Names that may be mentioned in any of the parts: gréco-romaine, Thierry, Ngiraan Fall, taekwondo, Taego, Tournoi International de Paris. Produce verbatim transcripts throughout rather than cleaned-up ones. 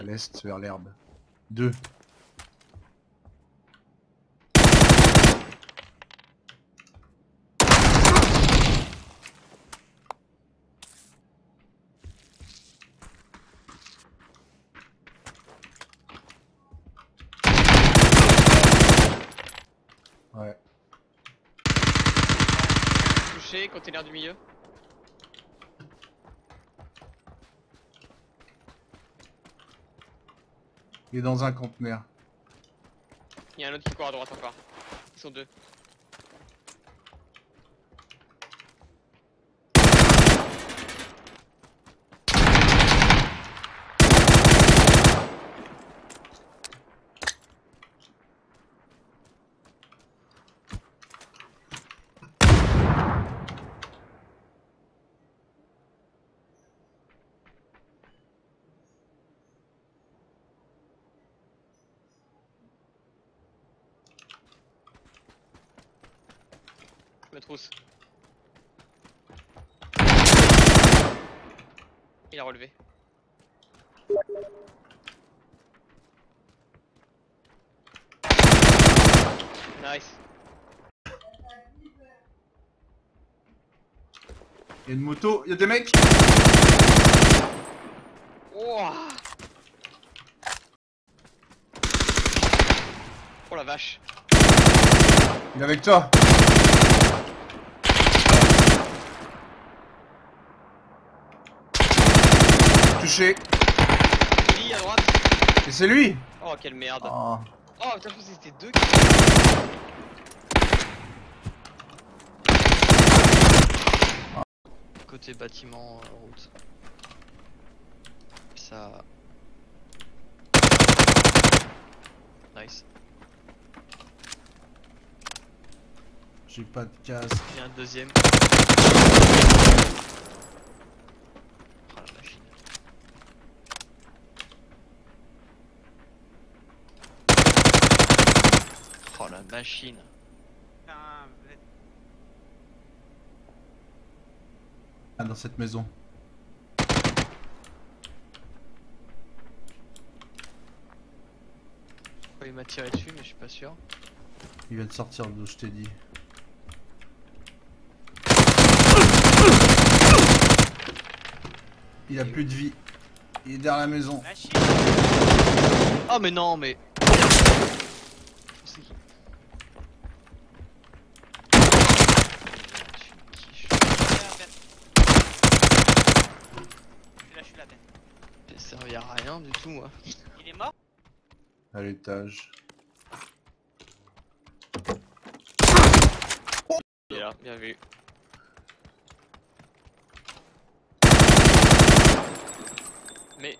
à l'est vers l'herbe. Deux. Ouais. Touché, container du milieu. Il est dans un conteneur. Il y a un autre qui court à droite encore. Ils sont deux. Trousse. Il a relevé. Nice. Il y a une moto, il y a des mecs. Oh, oh la vache. Il est avec toi. Touché. Oui, à droite. Et c'est lui. Oh quelle merde. Oh, oh putain, je pensais que c'était deux. Ah. Côté bâtiment, route. Ça. Nice. J'ai pas de casse. J'ai un deuxième. Oh la machine. Ah, dans cette maison. Il m'a tiré dessus mais je suis pas sûr. Il vient de sortir d'où je t'ai dit. Il a plus de vie. Il est derrière la maison. Oh mais non mais. Ça servait à rien du tout moi. Il est mort. À l'étage. Oh, il est là, bien vu. Mais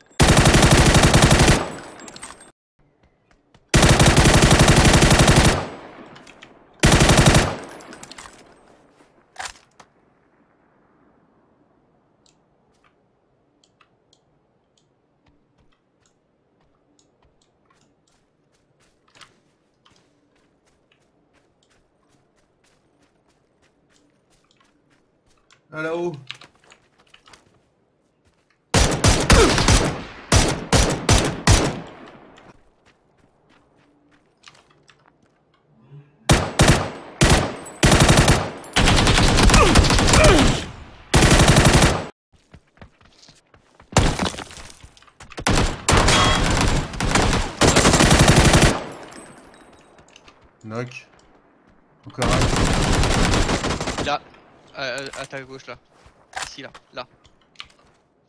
ah, là-haut. Knock. Encore un. Là. Euh, à ta gauche là. Ici là, là.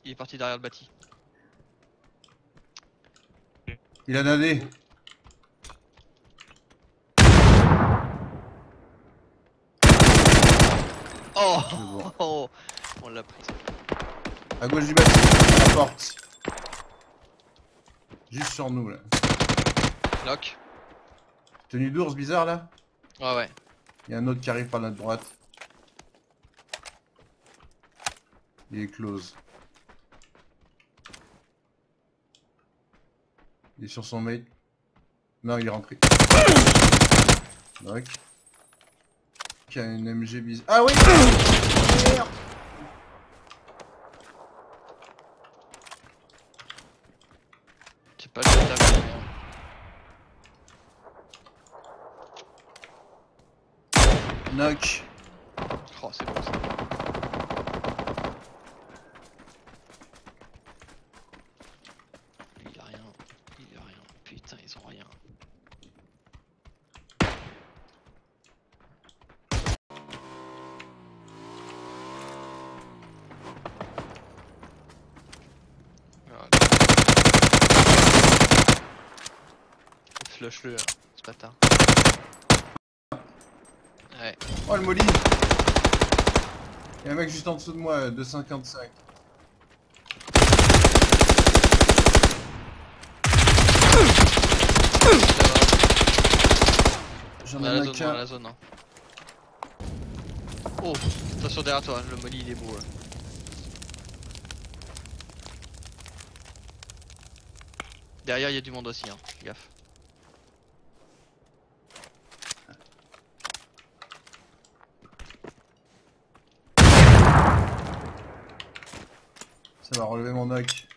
Il est parti derrière le bâti. Il a donné. Oh, bon. Oh. On l'a pris. À gauche du bâti, à la porte. Juste sur nous là. Knock. Tenue d'ours bizarre là. Ouais ouais. Il y a un autre qui arrive par notre droite. Il est close. Il est sur son mate. Non, il est rentré. Knock. Il y a une M G bizarre. Ah oui. Merde. J'ai pas le table. Knock. Oh, c'est bon ça. Il a rien, il a rien. Putain, ils ont rien. Flush-le, hein, ce bâtard. Ouais. Oh le molly. Y'a un mec juste en dessous de moi, deux cinquante-cinq. J'en ai un à la zone, hein. Oh, attention derrière toi, le molly il est beau là. Derrière y'a du monde aussi, hein, gaffe. Ça va relever mon knock.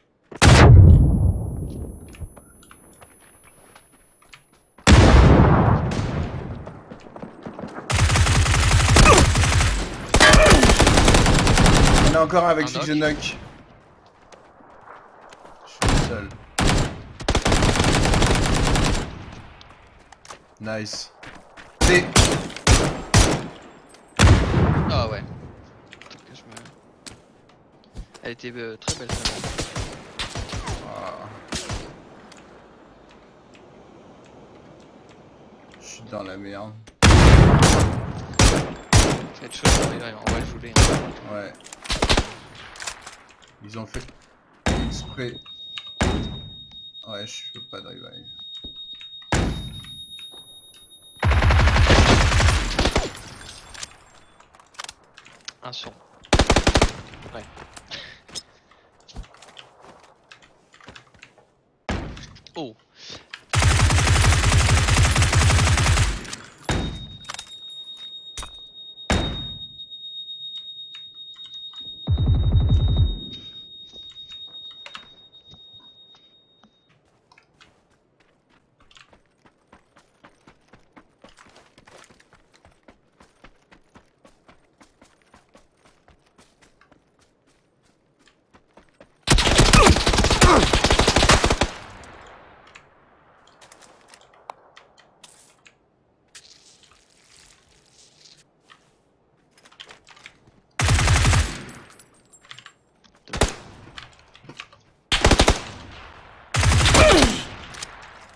Il y en a encore un avec celui que je knock. Je suis le seul. Nice. C'est... Ah ouais. Elle était euh, très belle celle-là. Oh. Je suis dans la merde. Quelque chose arrive, on va le jouer. Hein. Ouais. Ils ont fait exprès. Ouais, je peux pas de revive. Un son. Ouais. Oh.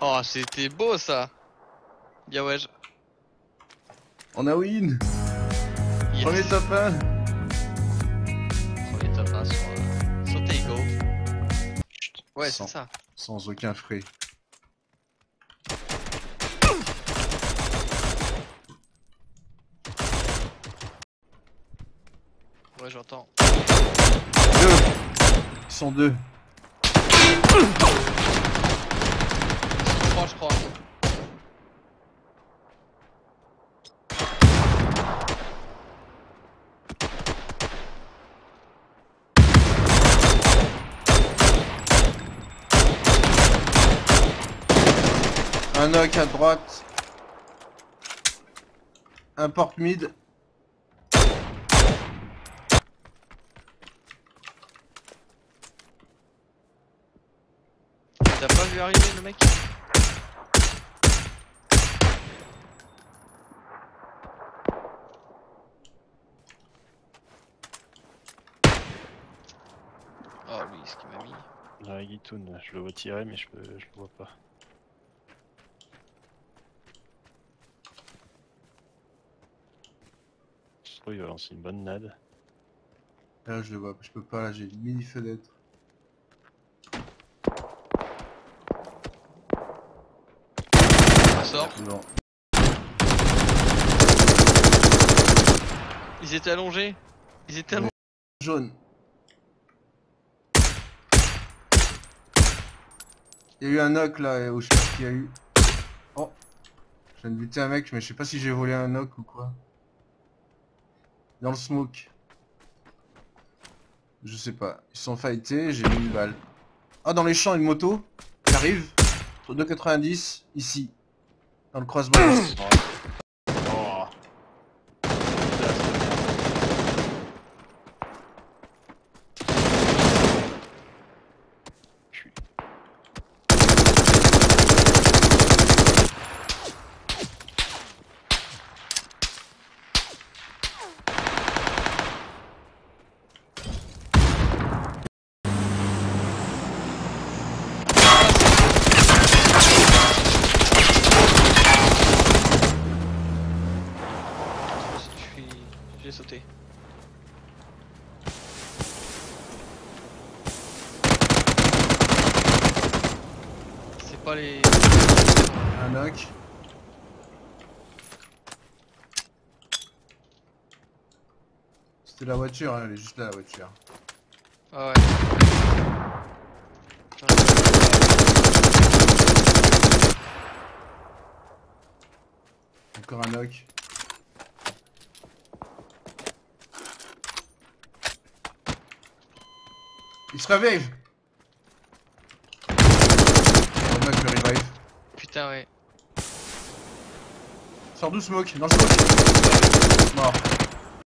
Oh, c'était beau ça! Bien ouais. On a win! Yes. Premier top un! Premier top un sur, euh, sur Taego. Ouais, c'est ça. Sans aucun frais. Ouais, j'entends. Deux! Ils sont deux. Je crois. Un knock à droite. Un porte mid. T'as pas vu arriver le mec ? Oh lui, ce qu'il m'a mis. Ah, Guitoun, je le vois tirer, mais je, peux, je le vois pas. Je trouve qu'il va lancer une bonne nade. Là, je le vois, je peux pas, là, j'ai une mini fenêtre. Ça sort. Non. Ils étaient allongés. Ils étaient allongés. Jaune. Il y a eu un knock là, où je sais pas ce qu'il y a eu. Oh, je viens de buter un mec, mais je sais pas si j'ai volé un knock ou quoi. Dans le smoke. Je sais pas. Ils sont fightés, j'ai mis une balle. Ah, dans les champs, une moto. Il arrive sur deux quatre-vingt-dix ici dans le croisement. Oh. J'ai sauté. C'est pas les... Un knock. C'était la voiture, hein, elle est juste là la voiture. Ah ouais. Encore un knock. Il se revive. On knock le revive. Putain ouais. Sors d'où smoke? Dans le smoke. Mort.